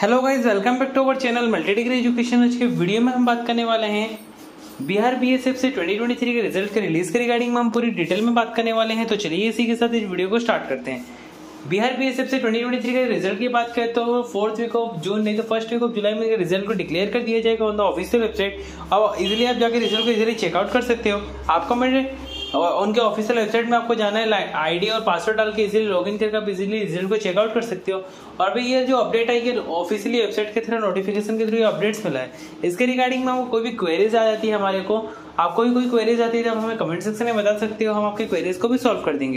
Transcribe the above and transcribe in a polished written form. Hello guys, welcome back to our channel multi degree education. आज के वीडियो में हम बात करने वाले हैं बिहार बीएसएफ से 2023 के रिजल्ट के रिलीज के रिगार्डिंग में हम पूरी डिटेल में बात करने वाले हैं। तो चलिए इसी के साथ इस वीडियो को स्टार्ट करते हैं। बिहार बीएसएफ से 2023 के रिजल्ट की बात करें तो 4th वीक ऑफ जून नहीं तो 1st वीक ऑफ जुलाई में रिजल्ट को डिक्लेयर कर दिया जाएगा ऑन द ऑफिशियल वेबसाइट। अब इजिली आप जाकर रिजल्ट को इजिली चेकआउट कर सकते हो। आपको मेरे और उनके ऑफिशियल वेबसाइट में आपको जाना है, आईडी और पासवर्ड डाल के इजीली लॉगिन करके आप इजीली रिजल्ट को चेकआउट कर सकते हो। और भी ये जो अपडेट आई है ऑफिशियली वेबसाइट के थ्रू, नोटिफिकेशन के थ्रू ये अपडेट्स मिला है। इसके रिगार्डिंग में हमको कोई भी क्वेरीज आ जाती है हमारे को, आपको भी कोई क्वेरीज आती है तो आप हमें कमेंट सेक्शन में बता सकते हो, हम आपकी क्वेरीज को भी सॉल्व कर देंगे।